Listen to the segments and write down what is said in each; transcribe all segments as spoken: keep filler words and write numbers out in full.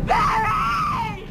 Barry!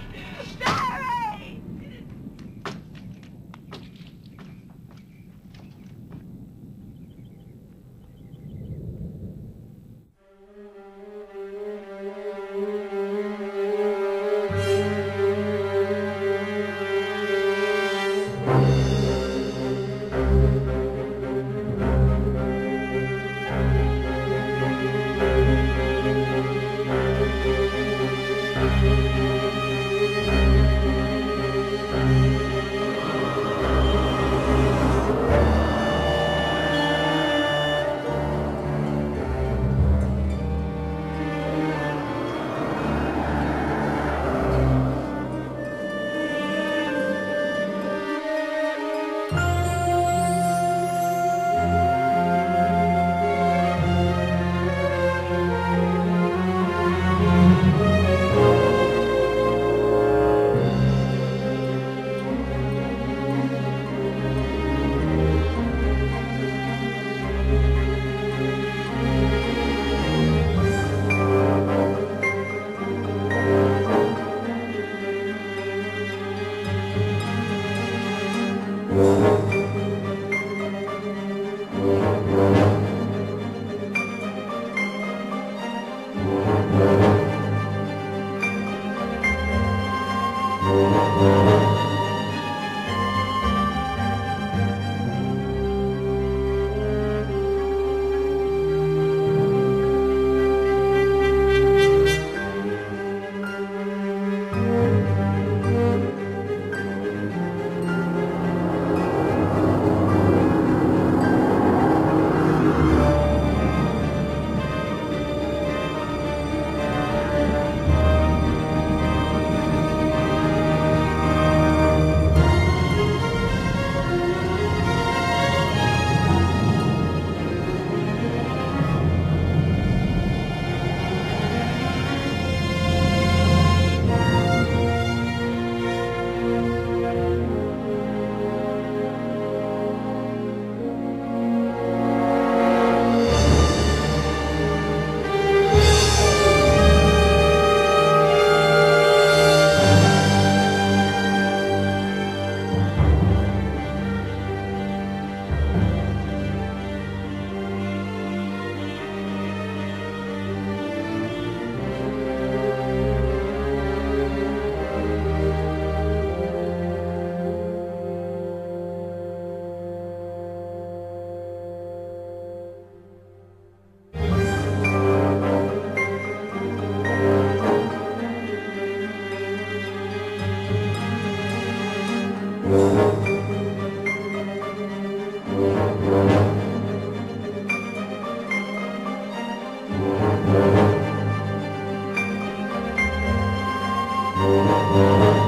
Barry! Oh,